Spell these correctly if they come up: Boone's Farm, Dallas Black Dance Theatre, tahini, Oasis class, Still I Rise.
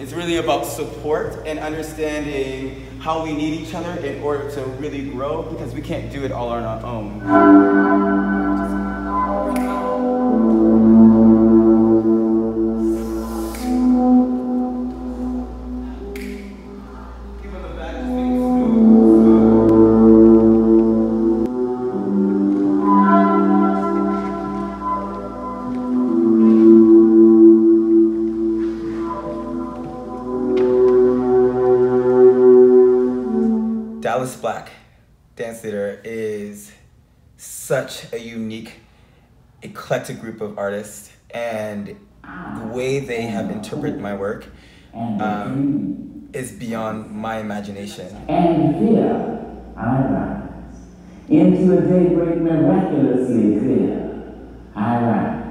It's really about support and understanding how we need each other in order to really grow, because we can't do it all on our own. Dallas Black Dance Theatre is such a unique, eclectic group of artists, and the way they have interpreted my work is beyond my imagination. And here I rise into a daybreak miraculously clear. I rise.